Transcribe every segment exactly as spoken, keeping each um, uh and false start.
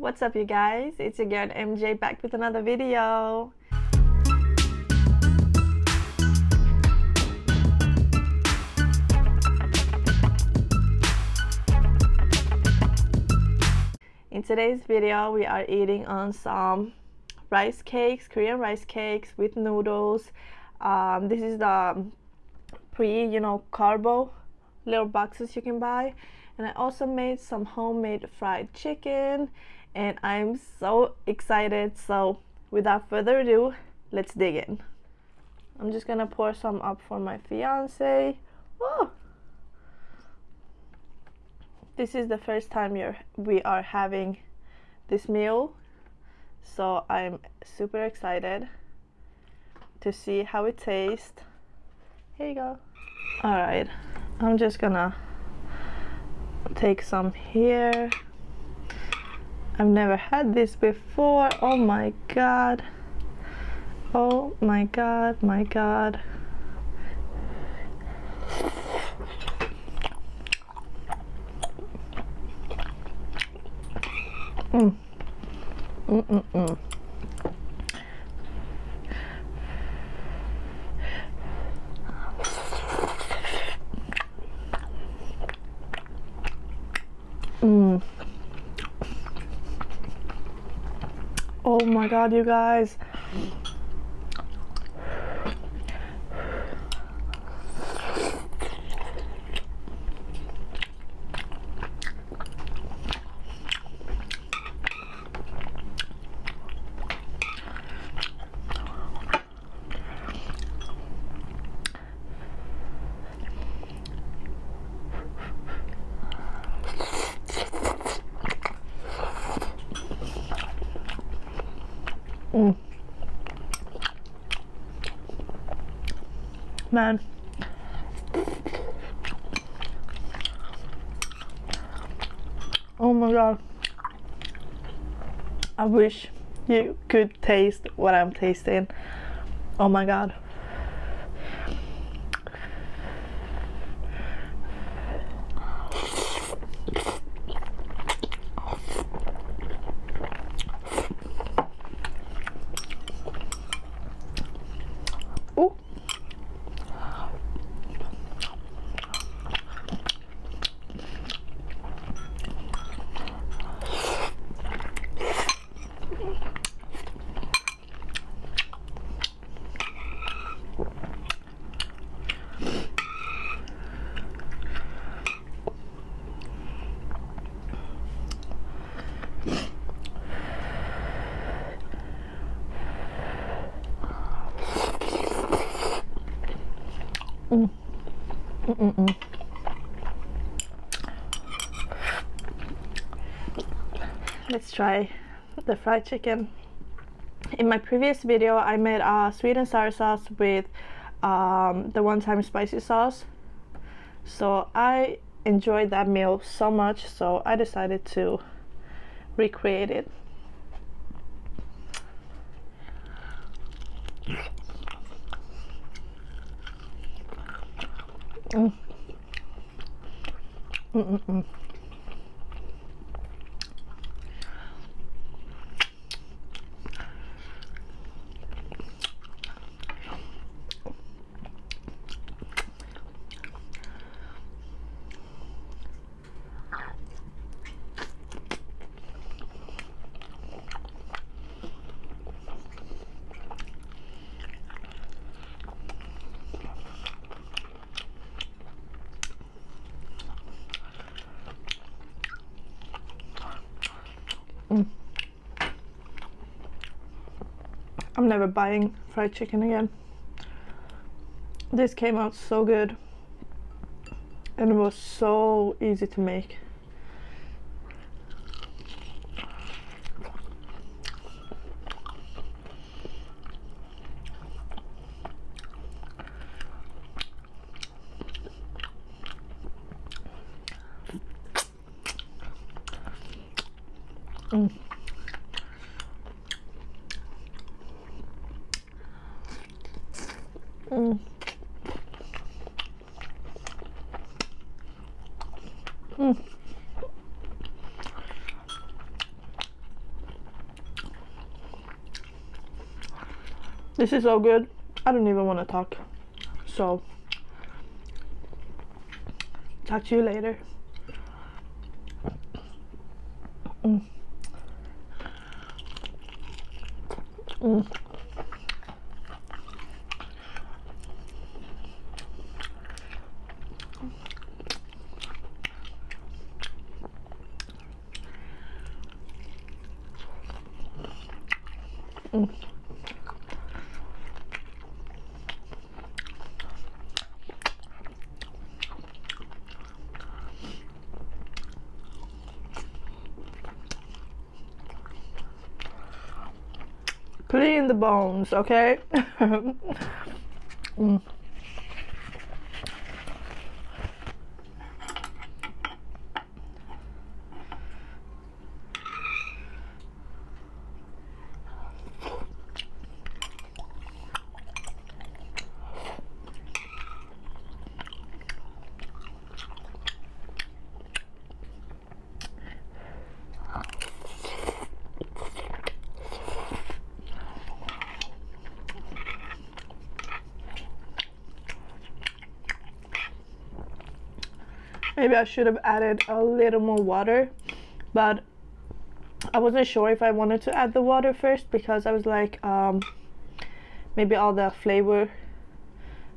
What's up, you guys? It's your girl M J back with another video. In today's video, we are eating on some rice cakes, Korean rice cakes with noodles. Um, this is the pre, you know, carbo little boxes you can buy. And I also made some homemade fried chicken. And I'm so excited, so without further ado, let's dig in. I'm just gonna pour some up for my fiancé. Woo! This is the first time you're, we are having this meal, so I'm super excited to see how it tastes. Here you go. Alright, I'm just gonna take some here. I've never had this before. Oh my god. Oh my god, my god. Mm. Mm mm mm. Mm. Oh my god, you guys. Mm. Man, oh my god, I wish you could taste what I'm tasting. Oh my god. Mm. Mm -mm -mm. Let's try the fried chicken. In my previous video, I made a uh, sweet and sour sauce with um, the one-time spicy sauce. So I enjoyed that meal so much, so I decided to recreate it. Mm. Mm -mm -mm. I'm never buying fried chicken again. This came out so good and it was so easy to make. Mm. Mm. Mm. This is so good. I don't even want to talk. So, talk to you later. Mm. Mm. Mm. Clean the bones, okay? Mm. Maybe I should have added a little more water, but I wasn't sure if I wanted to add the water first, because I was like, um, maybe all the flavor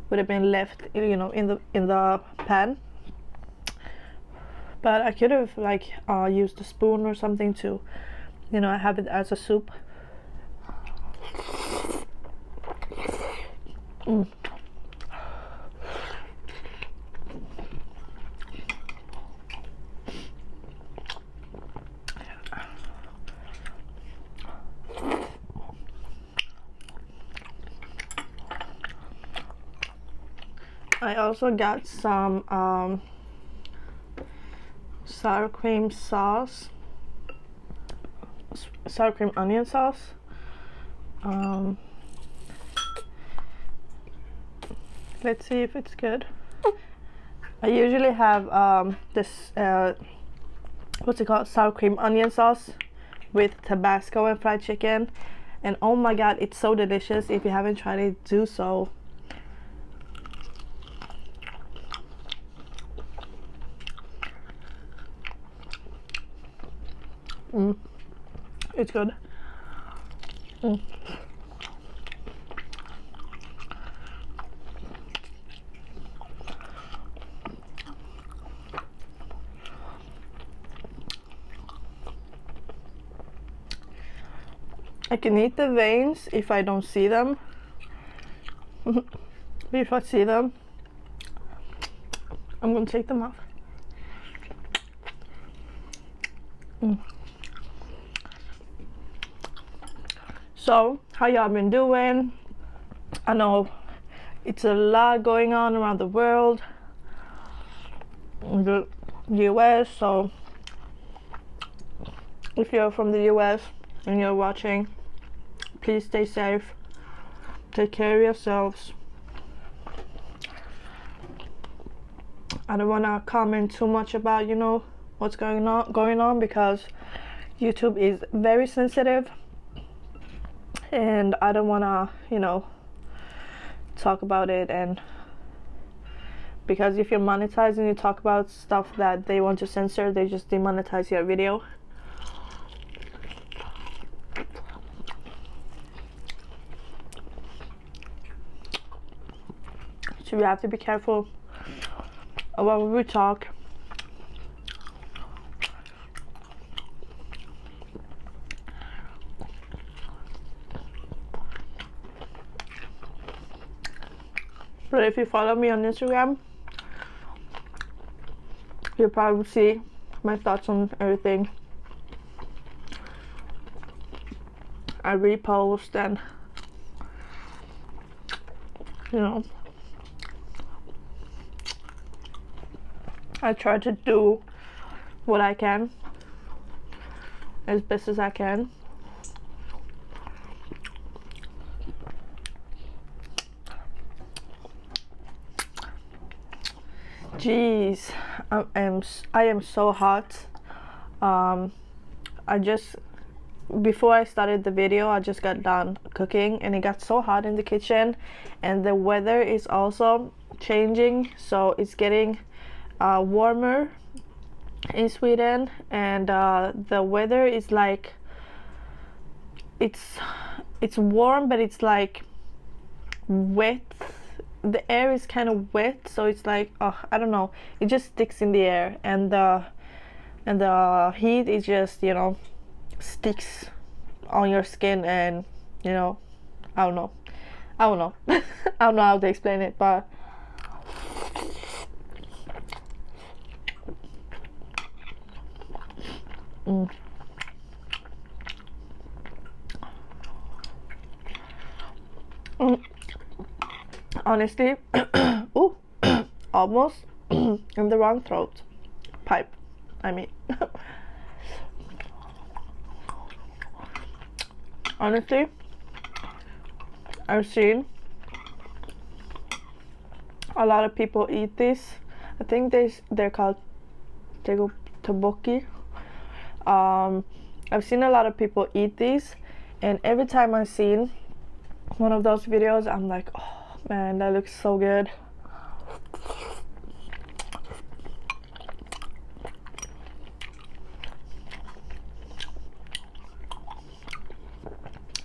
would have been left, you know, in the in the pan. But I could have like uh, used a spoon or something to, you know, have it as a soup. Mm. I also got some um, sour cream sauce, sour cream onion sauce, um, let's see if it's good. I usually have um, this, uh, what's it called, sour cream onion sauce with Tabasco and fried chicken, and oh my god, it's so delicious. If you haven't tried it, do so. Mm. It's good. Mm. I can eat the veins if I don't see them. If I see them, I'm gonna take them off. Mm. So, how y'all been doing? I know it's a lot going on around the world, in the U S, so if you're from the U S and you're watching, please stay safe, take care of yourselves. I don't want to comment too much about, you know, what's going on, going on because YouTube is very sensitive. And I don't want to, you know, talk about it, and because if you're monetized and you talk about stuff that they want to censor, they just demonetize your video. So we have to be careful about what we talk. But if you follow me on Instagram, you'll probably see my thoughts on everything. I repost and, you know, I try to do what I can, as best as I can. Jeez, I am I am so hot. Um, I just before I started the video, I just got done cooking and it got so hot in the kitchen, and the weather is also changing, so it's getting uh, warmer in Sweden, and uh, the weather is like it's it's warm, but it's like wet. The air is kind of wet, so it's like, oh, I don't know, it just sticks in the air, and the and the heat is just, you know, sticks on your skin, and you know, I don't know, I don't know, I don't know how to explain it, but mm. Mm. Honestly, ooh, almost in the wrong throat pipe, I mean. Honestly, I've seen a lot of people eat this. I think they, they're called tteokbokki. Um, I've seen a lot of people eat these, and every time I've seen one of those videos, I'm like, oh man, that looks so good.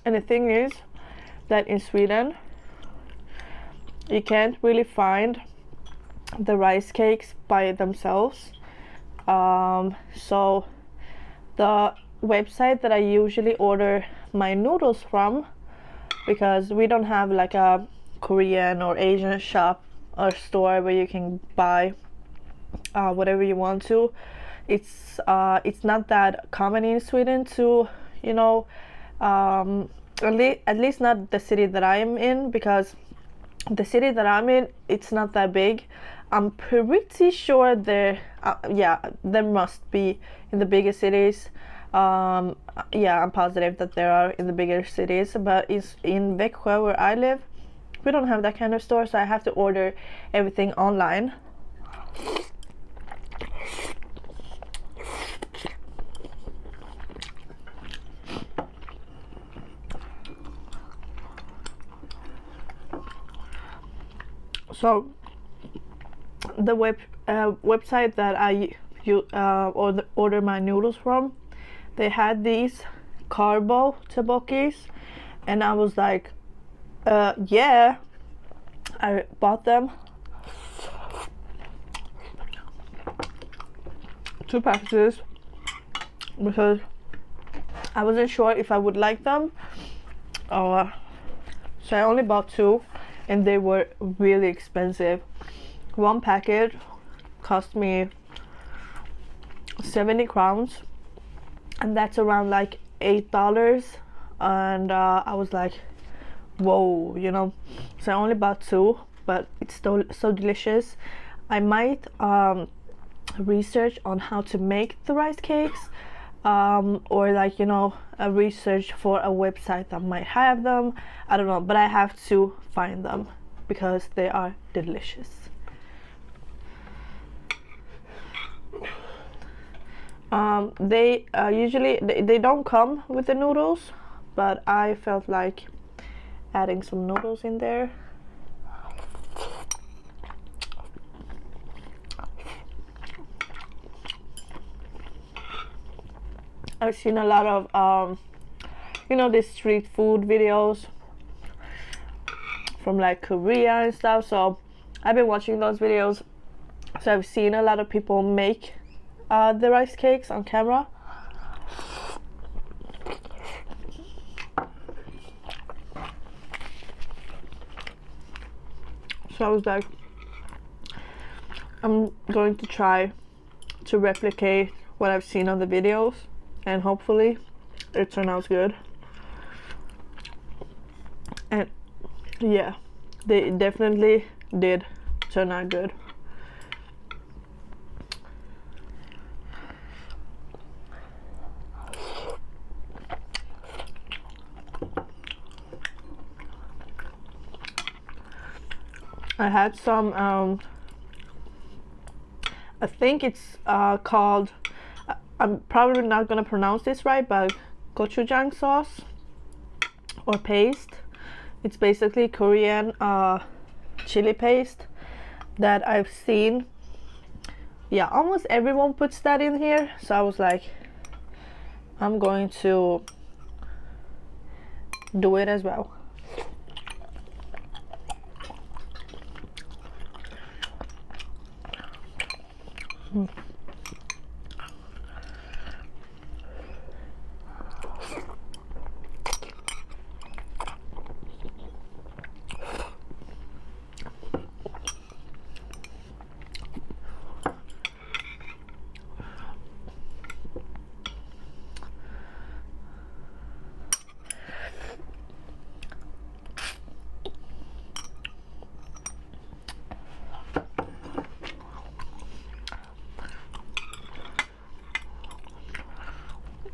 And the thing is that in Sweden you can't really find the rice cakes by themselves, um, so the website that I usually order my noodles from, because we don't have like a Korean or Asian shop or store where you can buy uh, whatever you want to, it's uh, it's not that common in Sweden to, you know, um at, le at least not the city that I'm in, because the city that I'm in, it's not that big. I'm pretty sure there uh, yeah, there must be in the bigger cities. Um yeah, I'm positive that there are in the bigger cities, but it's in Växjö where I live, we don't have that kind of store, so I have to order everything online. So the web uh, website that I you uh, order, order my noodles from, they had these carbo tteokbokkis, and I was like, uh, yeah, I bought them, two packages, because I wasn't sure if I would like them, uh, so I only bought two. And they were really expensive. One package cost me seventy crowns, and that's around like eight dollars, and uh, I was like, whoa, you know, so I only bought two, but it's still so delicious. I might um, research on how to make the rice cakes, um, or like, you know, a research for a website that might have them, I don't know, but I have to find them because they are delicious. Um, they uh, usually they, they don't come with the noodles, but I felt like adding some noodles in there. I've seen a lot of, um, you know, these street food videos from like Korea and stuff, so I've been watching those videos, so I've seen a lot of people make uh, the rice cakes on camera. So I was like, I'm going to try to replicate what I've seen on the videos, and hopefully it turned out good. And yeah, they definitely did turn out good. I had some um I think it's uh called, I'm probably not gonna pronounce this right, but gochujang sauce or paste. It's basically Korean uh, chili paste that I've seen. Yeah, almost everyone puts that in here. So I was like, I'm going to do it as well. Mm.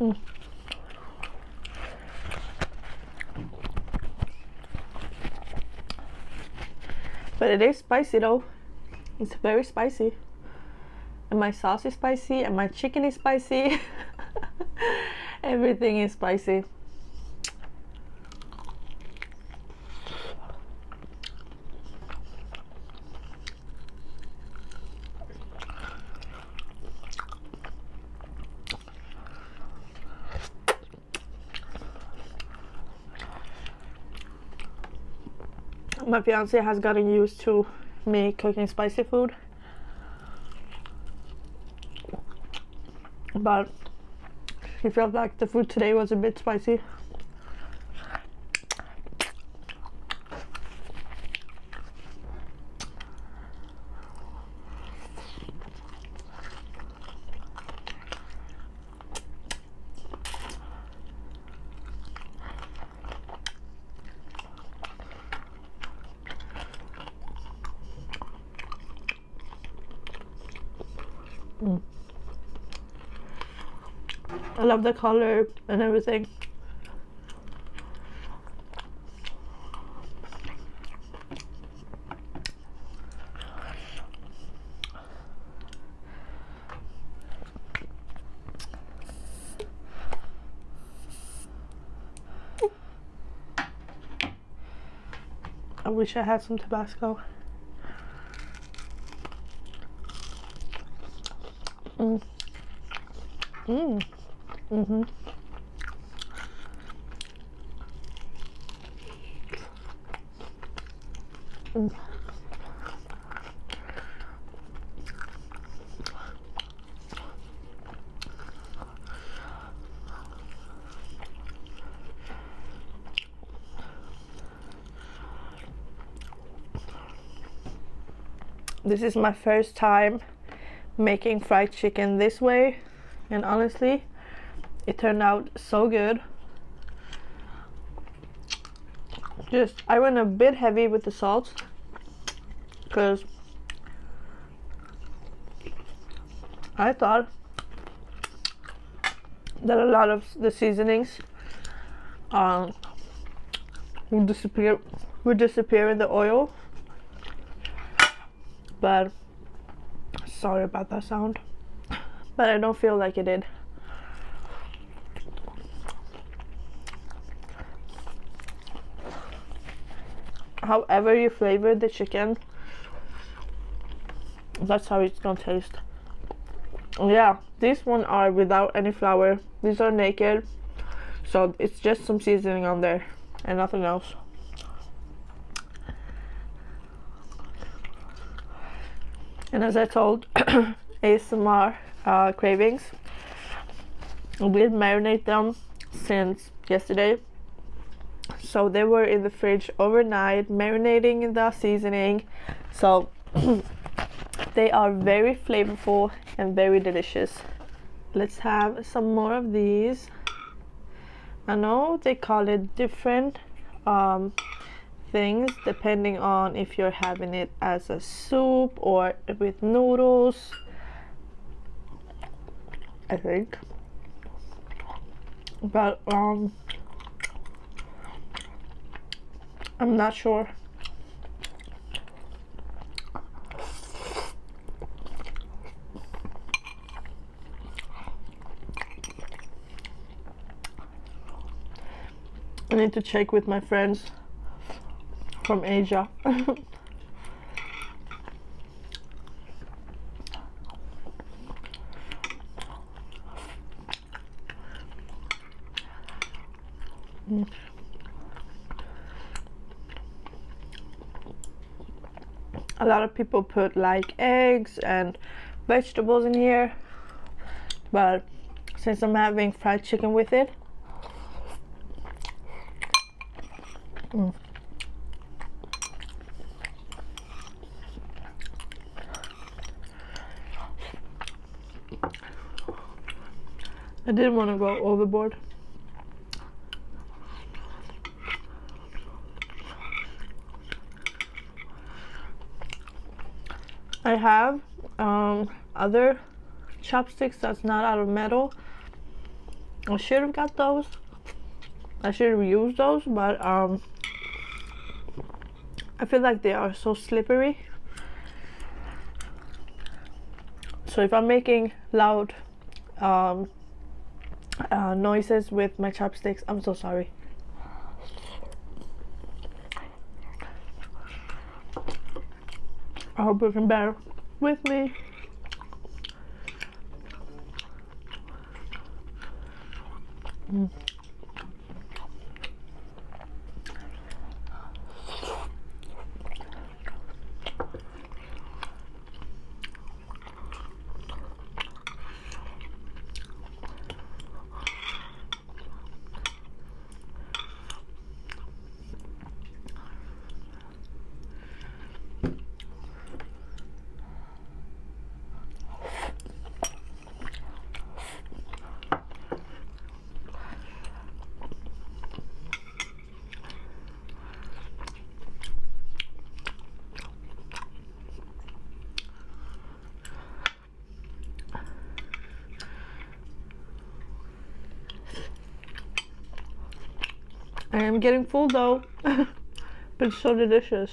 Mm. But it is spicy though. It's very spicy. And my sauce is spicy and my chicken is spicy. Everything is spicy. My fiance has gotten used to me cooking spicy food, but he felt like the food today was a bit spicy. Mm. I love the color and everything. I wish I had some Tabasco. Mm. Mm. Mm-hmm. Mm. This is my first time making fried chicken this way, and honestly it turned out so good. Just I went a bit heavy with the salt because I thought that a lot of the seasonings um, would disappear would disappear in the oil, but sorry about that sound, but I don't feel like it did. However you flavor the chicken, that's how it's gonna taste. Yeah, these ones are without any flour. These are naked, so it's just some seasoning on there and nothing else. And as I told A S M R uh, cravings, we marinate them since yesterday, so they were in the fridge overnight, marinating in the seasoning, so they are very flavorful and very delicious. Let's have some more of these. I know they call it different um, things depending on if you're having it as a soup or with noodles, I think, but um I'm not sure. I need to check with my friends from Asia. mm. A lot of people put like eggs and vegetables in here, but since I'm having fried chicken with it, mm. I didn't want to go overboard. I have um, other chopsticks that's not out of metal. I should have got those. I should have used those, but um, I feel like they are so slippery. So if I'm making loud um, uh, noises with my chopsticks, I'm so sorry. I hope you can bear with me. Mm. I am getting full though, but it's so delicious.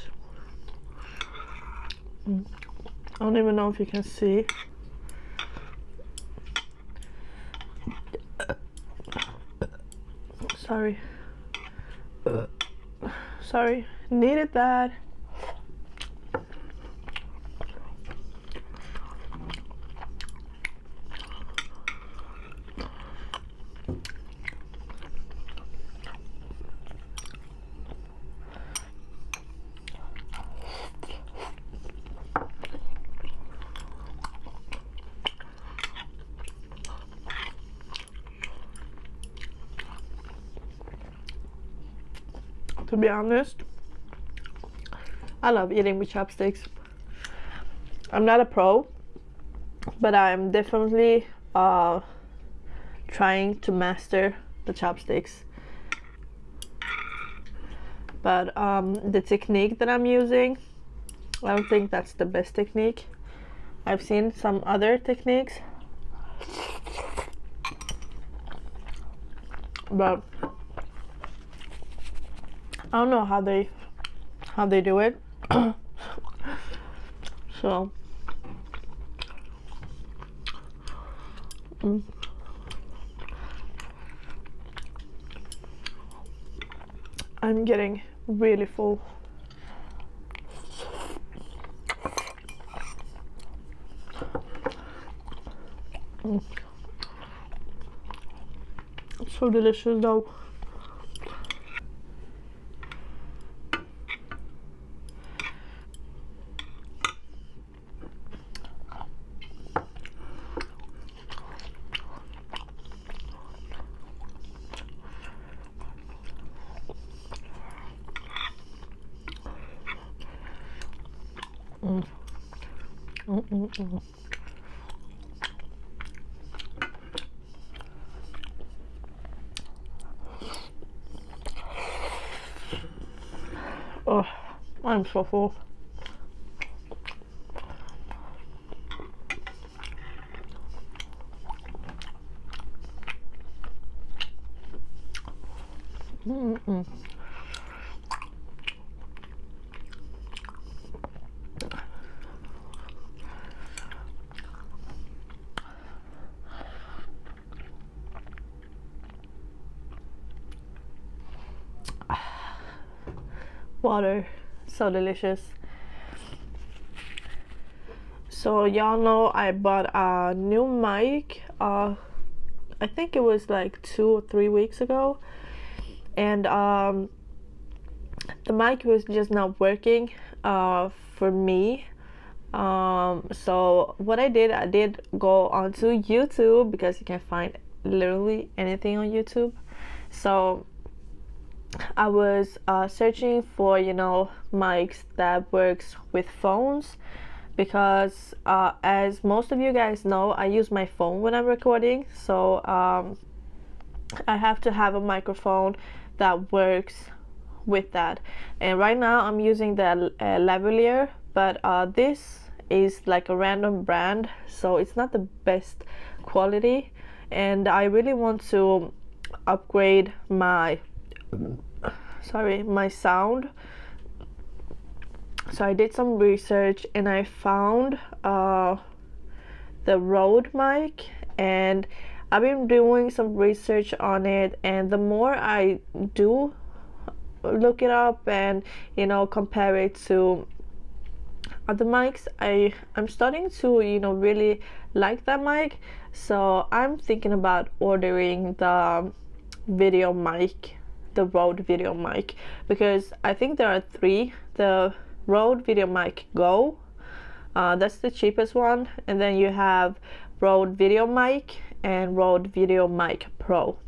I don't even know if you can see. Sorry. Sorry, needed that. To be honest, I love eating with chopsticks. I'm not a pro, but I'm definitely uh, trying to master the chopsticks. But um, the technique that I'm using, I don't think that's the best technique. I've seen some other techniques, but I don't know how they how they do it. So mm. I'm getting really full. mm. It's so delicious though. Mm. Mm -mm -mm. Oh, I'm so full. Mm -mm. water, so delicious. So y'all know I bought a new mic, uh, I think it was like two or three weeks ago, and um, the mic was just not working uh, for me. Um, so what I did, I did go onto YouTube, because you can find literally anything on YouTube. So I was uh, searching for, you know, mics that works with phones, because uh, as most of you guys know, I use my phone when I'm recording. So um, I have to have a microphone that works with that, and right now I'm using the uh, lavalier, but uh, this is like a random brand, so it's not the best quality, and I really want to upgrade my sorry my sound. So I did some research and I found uh, the Rode mic, and I've been doing some research on it, and the more I do look it up and, you know, compare it to other mics, I I'm starting to, you know, really like that mic. So I'm thinking about ordering the video mic, the Rode video mic, because I think there are three: the Rode video mic Go, uh, that's the cheapest one, and then you have Rode video mic and Rode video mic Pro.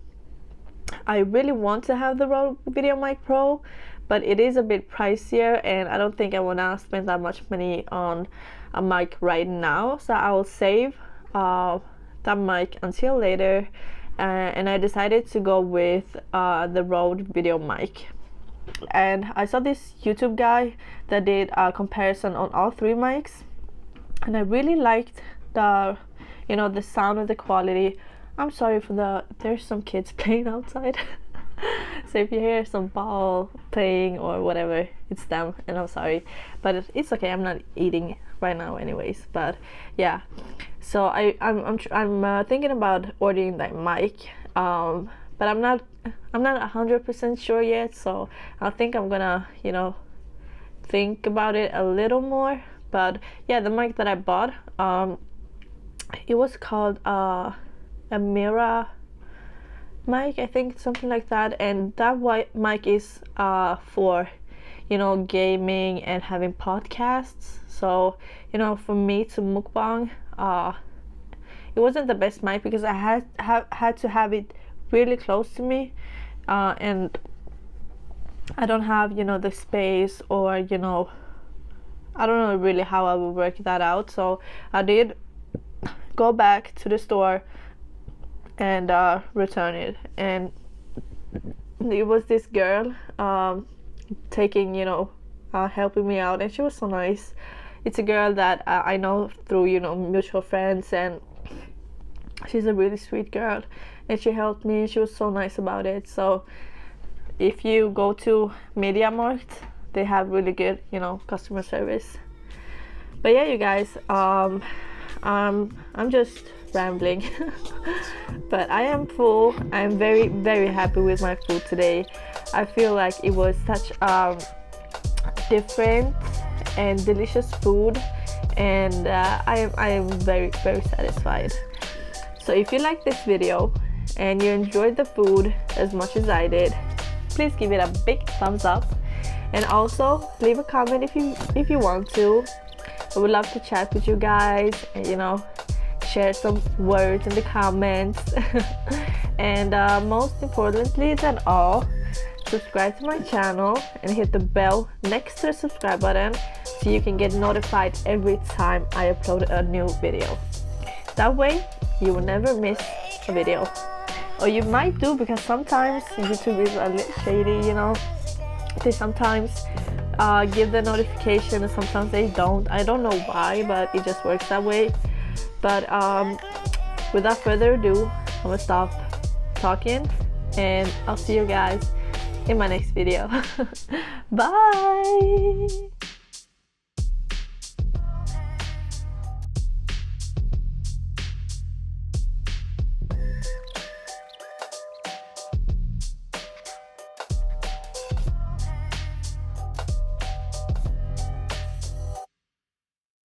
I really want to have the Rode video mic Pro, but it is a bit pricier, and I don't think I want to spend that much money on a mic right now. So I'll save uh, that mic until later, uh, and I decided to go with uh, the Rode video mic. And I saw this YouTube guy that did a comparison on all three mics, and I really liked the, you know, the sound and the quality. I'm sorry for the, there's some kids playing outside. So if you hear some ball playing or whatever, it's them, and I'm sorry, but it's okay, I'm not eating right now anyways. But yeah, so I, I'm, I'm, I'm uh, thinking about ordering that mic, um, but I'm not I'm not one hundred percent sure yet, so I think I'm gonna, you know, think about it a little more. But yeah, the mic that I bought, um, it was called uh, a Mira mic, I think, something like that, and that white mic is uh, for, you know, gaming and having podcasts. So, you know, for me to mukbang, uh, it wasn't the best mic, because I had, ha had to have it really close to me, uh, and I don't have, you know, the space, or, you know, I don't know really how I would work that out. So I did go back to the store and uh, return it, and it was this girl um, taking, you know, uh, helping me out, and she was so nice. It's a girl that uh, I know through, you know, mutual friends, and she's a really sweet girl, and she helped me. She was so nice about it. So if you go to Media Markt, they have really good, you know, customer service. But yeah, you guys, um, um, I'm just rambling. But I am full. I'm very, very happy with my food today. I feel like it was such um, different and delicious food, and uh, I, I am very, very satisfied. So if you like this video and you enjoyed the food as much as I did, please give it a big thumbs up, and also leave a comment if you if you want to. I would love to chat with you guys, and, you know, share some words in the comments. And uh, most importantly than all, subscribe to my channel and hit the bell next to the subscribe button, so you can get notified every time I upload a new video. That way you will never miss a video. Or you might do, because sometimes YouTube is a little shady, you know. They sometimes uh, give the notification and sometimes they don't. I don't know why, but it just works that way. But um, without further ado, I'm gonna stop talking, and I'll see you guys in my next video. Bye!